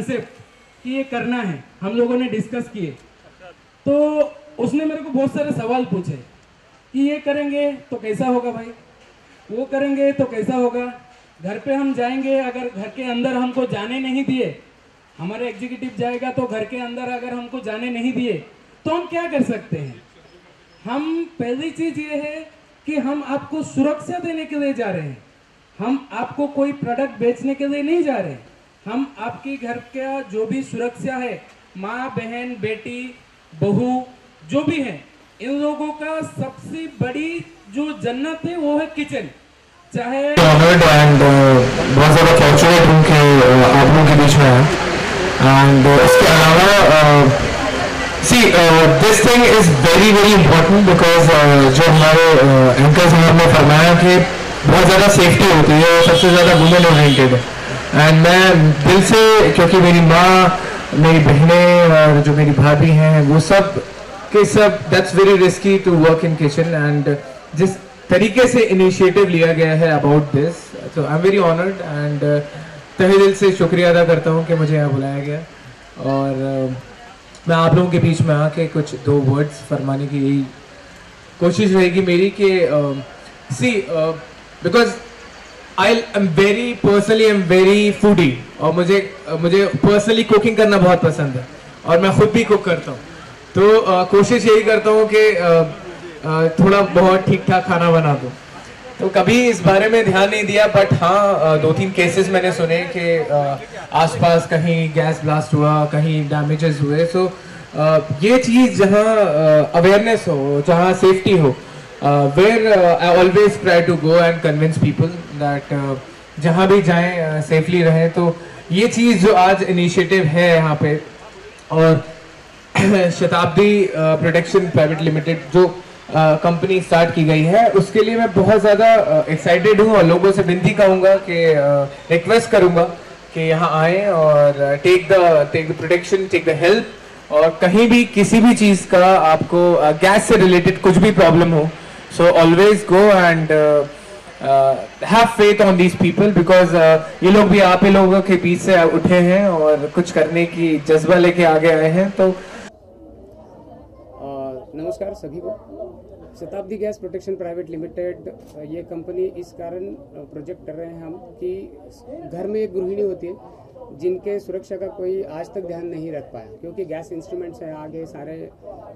Concept कि ये करना है, हम लोगों ने डिस्कस किए। तो उसने मेरे को बहुत सारे सवाल पूछे कि ये करेंगे तो कैसा होगा भाई, वो करेंगे तो कैसा होगा, घर पे हम जाएंगे अगर घर के अंदर हमको जाने नहीं दिए, हमारे एग्जीक्यूटिव जाएगा तो घर के अंदर अगर हमको जाने नहीं दिए तो हम क्या कर सकते हैं। हम पहली चीज़ ये है कि हम आपको सुरक्षा देने के लिए जा रहे हैं, हम आपको कोई प्रोडक्ट बेचने के लिए नहीं जा रहे हैं। हम आपके घर का जो भी सुरक्षा है, माँ, बहन, बेटी, बहू जो भी है, इन लोगों का सबसे बड़ी जो जन्नत है वो है किचन। चाहे ऑनर्ड एंड बहुत ज़्यादा फॉर्चुनेट हूँ कि आप लोगों के बीच में है। एंड इसके अलावा see this thing is very very important because जो हमारे एंकर्स ने हमें फरमाया कि बहुत ज़्यादा सेफ्टी होती है, सबसे ज़्यादा वुमेन ओरिएंटेड है। एंड मैं दिल से, क्योंकि मेरी माँ, मेरी बहनें और जो मेरी भाभी हैं वो सब के सब, that's very risky to work in kitchen. And जिस तरीके से इनिशिएटिव लिया गया है about this, so I am very honoured and तहे दिल से शुक्रिया अदा करता हूँ कि मुझे यहाँ बुलाया गया। और मैं आप लोगों के बीच में आके कुछ दो वर्ड्स फरमाने की यही कोशिश रहेगी मेरी कि see because I am very foodie और मुझे personally cooking करना बहुत पसंद है और मैं खुद भी cook करता हूँ। तो कोशिश यही करता हूँ कि थोड़ा बहुत ठीक ठाक खाना बना दूँ। तो कभी इस बारे में ध्यान नहीं दिया, बट हाँ 2-3 केसेस मैंने सुने कि आसपास कहीं गैस ब्लास्ट हुआ, कहीं डैमेजेस हुए। सो ये चीज़ जहाँ अवेयरनेस हो, जहाँ सेफ्टी हो, where I always try to go and convince people that जहाँ भी जाएं safely रहें। तो ये चीज़ जो आज initiative है यहाँ पे और शताब्दी Protection Private Limited जो company start की गई है, उसके लिए मैं बहुत ज़्यादा excited हूँ और लोगों से विनती कहूँगा कि request करूँगा कि यहाँ आएँ और take the protection, take the help। और कहीं भी किसी भी चीज़ का आपको गैस से related कुछ भी problem हो, so always go and have faith on these people because ये लोग भी आप ही लोगों के बीच से उठे हैं और कुछ करने की जज्बा लेके आगे आए हैं। तो नमस्कार सभी को। Shatabdi gas protection private limited ये कंपनी इस कारण प्रोजेक्ट कर रहे हैं हम कि घर में एक गृहिणी होती है जिनके सुरक्षा का कोई आज तक ध्यान नहीं रख पाया, क्योंकि गैस इंस्ट्रूमेंट्स हैं, आगे सारे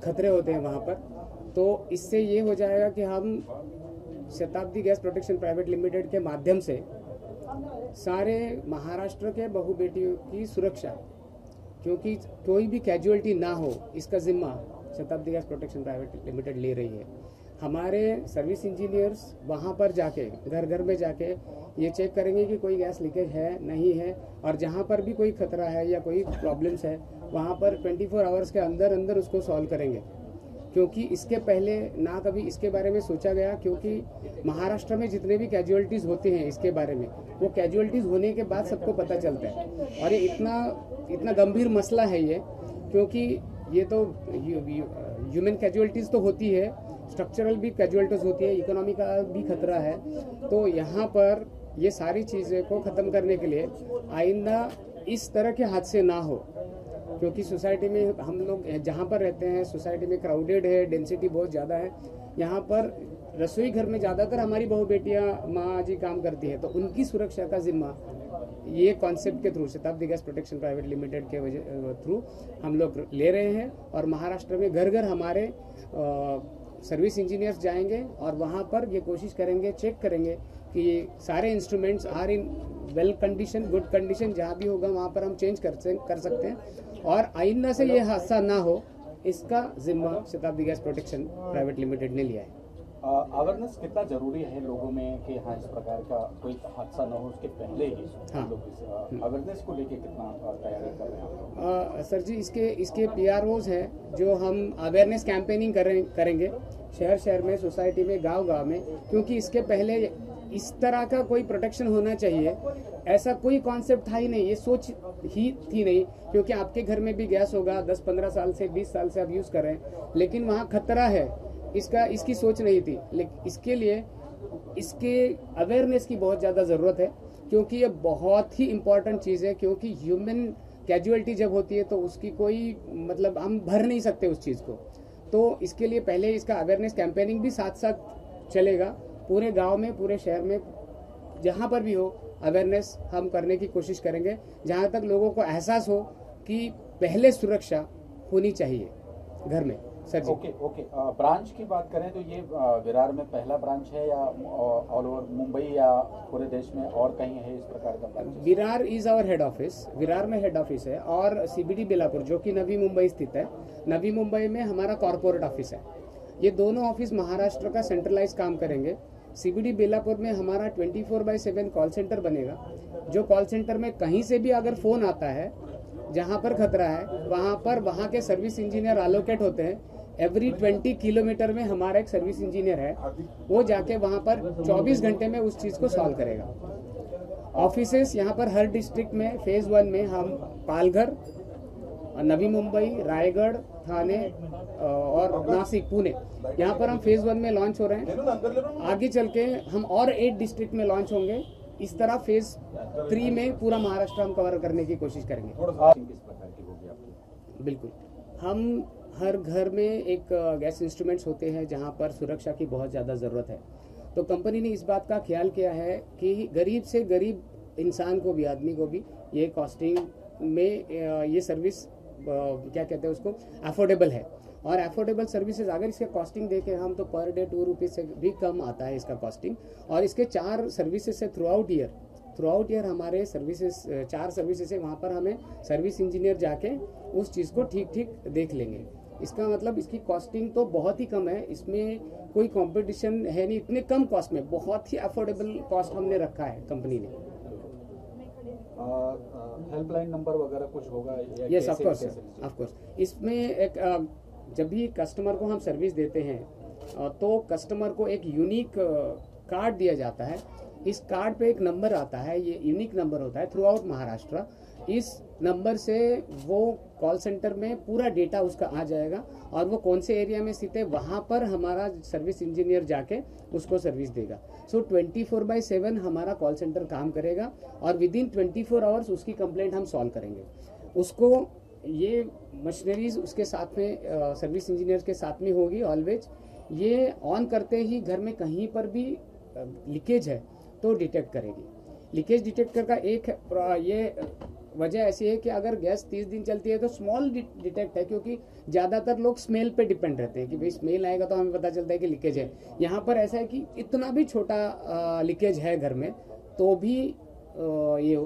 खतरे होते हैं वहाँ पर। तो इससे ये हो जाएगा कि हम शताब्दी गैस प्रोटेक्शन प्राइवेट लिमिटेड के माध्यम से सारे महाराष्ट्र के बहू बेटियों की सुरक्षा, क्योंकि कोई भी कैजुअलिटी ना हो, इसका जिम्मा शताब्दी गैस प्रोटेक्शन प्राइवेट लिमिटेड ले रही है। हमारे सर्विस इंजीनियर्स वहाँ पर जाके, घर घर में जाके ये चेक करेंगे कि कोई गैस लीकेज है नहीं है, और जहाँ पर भी कोई खतरा है या कोई प्रॉब्लम्स है वहाँ पर 24 आवर्स के अंदर अंदर उसको सॉल्व करेंगे। क्योंकि इसके पहले ना कभी इसके बारे में सोचा गया, क्योंकि महाराष्ट्र में जितने भी कैजुअलिटीज़ होते हैं इसके बारे में वो कैजुअलिटीज़ होने के बाद सबको पता चलता है। और ये इतना गंभीर मसला है ये, क्योंकि ये तो ह्यूमन कैजुअलिटीज़ तो होती है, स्ट्रक्चरल भी कैजुअलिटीज़ होती है, इकोनॉमी का भी खतरा है। तो यहाँ पर ये सारी चीज़ें को ख़त्म करने के लिए आइंदा इस तरह के हादसे ना हो, क्योंकि सोसाइटी में हम लोग जहाँ पर रहते हैं सोसाइटी में क्राउडेड है, डेंसिटी बहुत ज़्यादा है। यहाँ पर रसोई घर में ज़्यादातर हमारी बहू बेटियाँ, माँ जी काम करती है, तो उनकी सुरक्षा का जिम्मा ये कॉन्सेप्ट के through Shatabdi gas protection private limited के थ्रू हम लोग ले रहे हैं। और महाराष्ट्र में घर घर हमारे सर्विस इंजीनियर्स जाएंगे और वहाँ पर ये कोशिश करेंगे, चेक करेंगे कि सारे instruments are in well condition, good condition, जहाँ भी होगा वहाँ पर हम चेंज कर सकते हैं। और आइंदा से ये हादसा ना हो, इसका जिम्मा शताब्दी गैस प्रोटेक्शन प्राइवेट लिमिटेड ने लिया है। अवेयरनेस कितना जरूरी है लोगों में कि हाँ इस प्रकार का कोई हादसा ना हो, उसके पहले ही लोग अवेयरनेस को लेके कितना तैयारी कर रहे हैं। सर जी इसके PROs हैं जो हम अवेयरनेस कैंपेनिंग करेंगे शहर शहर में, सोसाइटी में, गांव गांव में, क्योंकि इसके पहले इस तरह का कोई प्रोटेक्शन होना चाहिए ऐसा कोई कॉन्सेप्ट था ही नहीं, ये सोच ही थी नहीं। क्योंकि आपके घर में भी गैस होगा, 10-15 साल से 20 साल से आप यूज़ कर रहे हैं, लेकिन वहाँ खतरा है, इसकी सोच नहीं थी। लेकिन इसके लिए इसके अवेयरनेस की बहुत ज़्यादा ज़रूरत है, क्योंकि ये बहुत ही इम्पॉर्टेंट चीज़ है, क्योंकि ह्यूमन कैजुअलिटी जब होती है तो उसकी कोई मतलब हम भर नहीं सकते उस चीज़ को। तो इसके लिए पहले इसका अवेयरनेस कैंपेनिंग भी साथ साथ चलेगा, पूरे गांव में, पूरे शहर में, जहां पर भी हो अवेयरनेस हम करने की कोशिश करेंगे, जहां तक लोगों को एहसास हो कि पहले सुरक्षा होनी चाहिए घर में। सर ओके, ब्रांच की बात करें तो ये विरार में पहला ब्रांच है या ऑल ओवर मुंबई या पूरे देश में और कहीं है इस प्रकार का branch? Virar is our head office, Virar में हेड ऑफिस है, और सीबीडी बेलापुर जो कि नवी मुंबई स्थित है, नवी मुंबई में हमारा कॉरपोरेट ऑफिस है। ये दोनों ऑफिस महाराष्ट्र का सेंट्रलाइज काम करेंगे। सीबीडी बेलापुर में हमारा 24/7 कॉल सेंटर बनेगा, जो कॉल सेंटर में कहीं से भी अगर फ़ोन आता है जहाँ पर खतरा है वहाँ पर वहाँ के सर्विस इंजीनियर एलोकेट होते हैं। एवरी 20 किलोमीटर में हमारा एक सर्विस इंजीनियर है, वो जाके वहाँ पर 24 घंटे में उस चीज़ को सॉल्व करेगा। ऑफिसेस यहाँ पर हर डिस्ट्रिक्ट में फेज़ 1 में हम पालघर, नवी मुंबई, रायगढ़, थाने और नासिक, पुणे, यहाँ पर हम फेज़ 1 में लॉन्च हो रहे हैं। आगे चल के हम और 8 डिस्ट्रिक्ट में लॉन्च होंगे। इस तरह फेज़ 3 में पूरा महाराष्ट्र हम कवर करने की कोशिश करेंगे। बिल्कुल, हम हर घर में एक गैस इंस्ट्रूमेंट्स होते हैं जहां पर सुरक्षा की बहुत ज़्यादा ज़रूरत है, तो कंपनी ने इस बात का ख्याल किया है कि गरीब से गरीब इंसान को भी, आदमी को भी ये कॉस्टिंग में ये सर्विस क्या कहते हैं उसको, अफोर्डेबल है। और अफोर्डेबल सर्विसेज अगर इसका कॉस्टिंग देखें हम तो पर डे 2 रुपीज़ से भी कम आता है इसका कॉस्टिंग। और इसके 4 सर्विसेज है थ्रू आउट ईयर हमारे सर्विसेज, 4 सर्विसेज है, वहाँ पर हमें सर्विस इंजीनियर जाके उस चीज़ को ठीक देख लेंगे। इसका मतलब इसकी कॉस्टिंग तो बहुत ही कम है, इसमें कोई कंपटीशन है नहीं, इतने कम कॉस्ट में बहुत ही अफोर्डेबल कॉस्ट हमने रखा है कंपनी ने। हेल्पलाइन नंबर वगैरह कुछ होगा? Yes of course. इसमें एक जब भी कस्टमर को हम सर्विस देते हैं तो कस्टमर को एक यूनिक कार्ड दिया जाता है। इस कार्ड पे एक नंबर आता है, ये यूनिक नंबर होता है थ्रू आउट महाराष्ट्र। इस नंबर से वो कॉल सेंटर में पूरा डेटा उसका आ जाएगा और वो कौन से एरिया में स्थित है वहाँ पर हमारा सर्विस इंजीनियर जाके उसको सर्विस देगा। सो 24/7 हमारा कॉल सेंटर काम करेगा और विदिन 24 आवर्स उसकी कंप्लेंट हम सॉल्व करेंगे। उसको ये मशीनरीज उसके साथ में, सर्विस इंजीनियर के साथ में होगी ऑलवेज। ये ऑन करते ही घर में कहीं पर भी लीकेज है तो डिटेक्ट करेगी। लीकेज डिटेक्टर का एक ये वजह ऐसी है कि अगर गैस 30 दिन चलती है तो स्मॉल डिटेक्ट है, क्योंकि ज़्यादातर लोग स्मेल पे डिपेंड रहते हैं कि भाई स्मेल आएगा तो हमें पता चलता है कि लीकेज है। यहाँ पर ऐसा है कि इतना भी छोटा लीकेज है घर में तो भी ये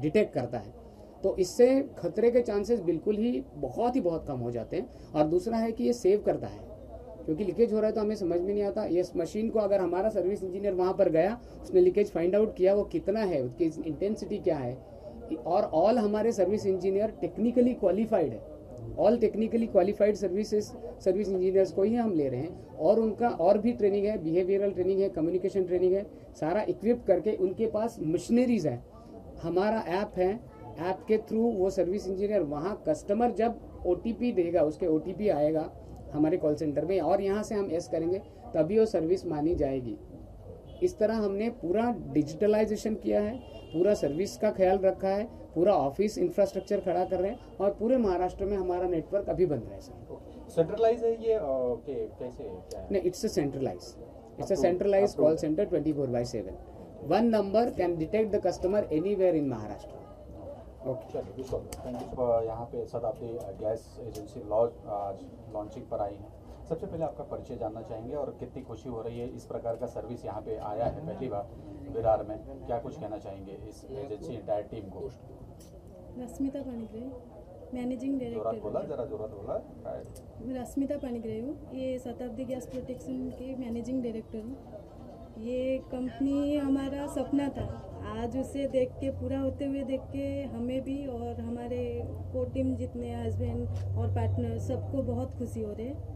डिटेक्ट करता है, तो इससे खतरे के चांसेस बिल्कुल ही बहुत कम हो जाते हैं। और दूसरा है कि ये सेव करता है, क्योंकि लीकेज हो रहा है तो हमें समझ में नहीं आता। ये मशीन को अगर हमारा सर्विस इंजीनियर वहाँ पर गया, उसने लीकेज फाइंड आउट किया वो कितना है, उसकी इंटेंसिटी क्या है, और ऑल हमारे सर्विस इंजीनियर टेक्निकली क्वालिफाइड है। All technically qualified service engineers को ही हम ले रहे हैं, और उनका और भी ट्रेनिंग है, बिहेवियरल ट्रेनिंग है, कम्युनिकेशन ट्रेनिंग है, सारा इक्विप करके उनके पास मशीनरीज है। हमारा ऐप है, ऐप के थ्रू वो सर्विस इंजीनियर वहाँ कस्टमर जब OTP देगा, उसके OTP आएगा हमारे कॉल सेंटर में और यहाँ से हम एस करेंगे तभी वो सर्विस मानी जाएगी। इस तरह हमने पूरा डिजिटलाइजेशन किया है, पूरा सर्विस का ख्याल रखा है, पूरा ऑफिस इंफ्रास्ट्रक्चर खड़ा कर रहे हैं और पूरे महाराष्ट्र में हमारा नेटवर्क अभी बन रहा है। सर सेंट्रलाइज है ये? ओके, कैसे है? नहीं, it's a centralise call centre 24/7। 1 number can detect the customer anywhere in Maharashtra. Okay, thank you. यहाँ पे शताब्दी गैस एजेंसी लॉन्चिंग पर आई है। सबसे पहले आपका परिचय जानना चाहेंगे और कितनी खुशी हो रही है इस प्रकार का सर्विस यहाँ पे आया है पहली बार विरार में, क्या कुछ कहना चाहेंगे इस एजेंसी एंटायर टीम को? Rashmita Panigrahi, managing director. रश्मिता पानिग्राही हूँ, ये शताब्दी गैस प्रोटेक्शन के मैनेजिंग डायरेक्टर हूँ। ये कंपनी हमारा सपना था, आज उसे देख के, पूरा होते हुए देख के हमें भी और हमारे को टीम जितने हस्बैंड और पार्टनर सबको बहुत खुशी हो रही है।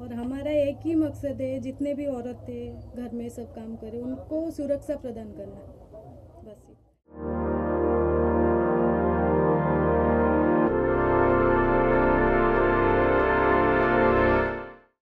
और हमारा एक ही मकसद है जितने भी औरतें घर में सब काम करें उनको सुरक्षा प्रदान करना।